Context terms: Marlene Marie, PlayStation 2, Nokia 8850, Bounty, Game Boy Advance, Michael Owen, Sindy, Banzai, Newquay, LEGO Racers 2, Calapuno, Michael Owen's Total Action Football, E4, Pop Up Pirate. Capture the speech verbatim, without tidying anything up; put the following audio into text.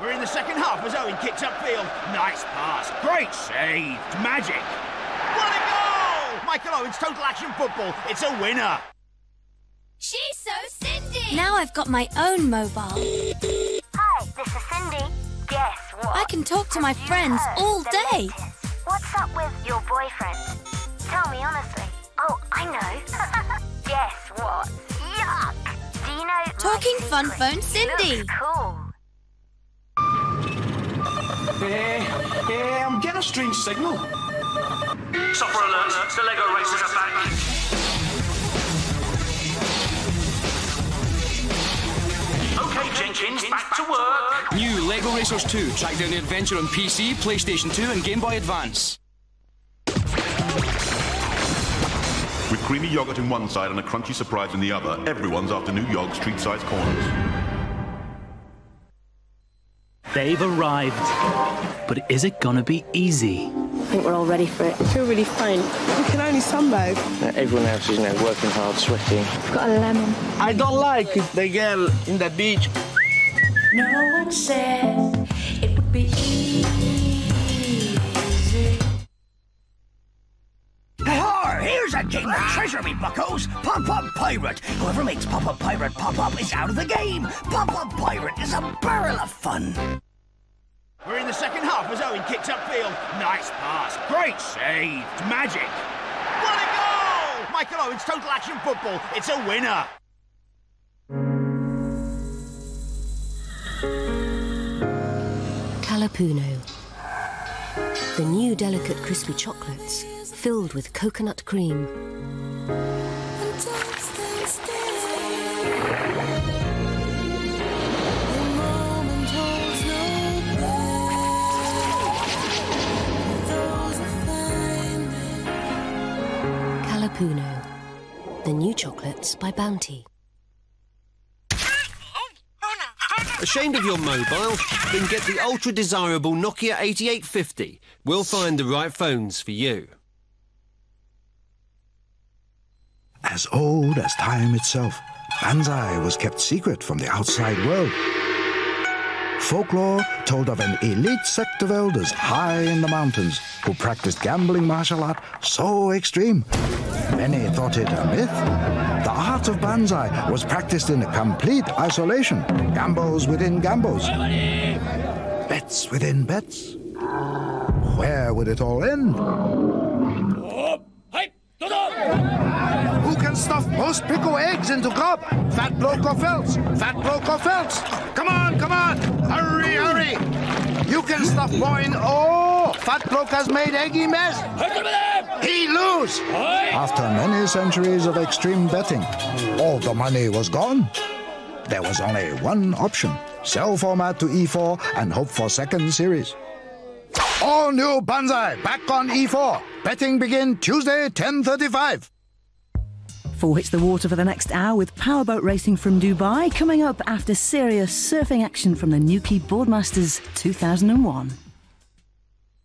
We're in the second half as Owen kicks upfield. Nice pass. Great save. Magic. What a goal! Michael Owen's Total Action Football. It's a winner. She's so Sindy. Now I've got my own mobile. Hi, this is Sindy. Guess what? I can talk to my friends all day. What's up with your boyfriend? Tell me honestly. Oh, I know. Guess what? Yuck! Do you know? Talking Fun Phone Sindy. Cool. Eh, uh, uh, I'm getting a strange signal. Suffer alert, the LEGO Racers are back. Okay, Jenkins, back to work. New LEGO Racers two. Track down the adventure on P C, PlayStation two and Game Boy Advance. With creamy yoghurt in one side and a crunchy surprise in the other, everyone's after new York street-sized corners. They've arrived, but is it gonna be easy? I think we're all ready for it. I feel really faint. We can only sunbathe. Everyone else is, you know, working hard, sweating. I've got a lemon. I don't like the girl in the beach. No one says it would be easy. Here's a game of treasure, me buckos! Pop Up Pirate! Whoever makes Pop Up Pirate pop up is out of the game! Pop Up Pirate is a barrel of fun! We're in the second half as Owen kicks upfield. Nice pass. Great save. Magic. What a goal! Michael Owen's Total Action Football. It's a winner! Calapuno. The new delicate crispy chocolates, filled with coconut cream. Calapuno, the new chocolates by Bounty. Ashamed of your mobile? Then get the ultra-desirable Nokia eighty-eight fifty. We'll find the right phones for you. As old as time itself, Banzai was kept secret from the outside world. Folklore told of an elite sect of elders high in the mountains who practiced gambling martial art so extreme. Many thought it a myth. The art of Banzai was practiced in a complete isolation. Gambos within gambos. Bets within bets. Where would it all end? Who can stuff most pickle eggs into cob? Fat bloke or felts? Fat bloke or felts? Come on, come on! Hurry, hurry! You can stuff boin. Oh! Fat bloke has made eggy mess! He lose! After many centuries of extreme betting, all the money was gone. There was only one option. Sell format to E four and hope for second series. All new Banzai, back on E four. Betting begin Tuesday, ten thirty-five. Forwich the water for the next hour with powerboat racing from Dubai, coming up after serious surfing action from the Newquay Boardmasters two thousand one.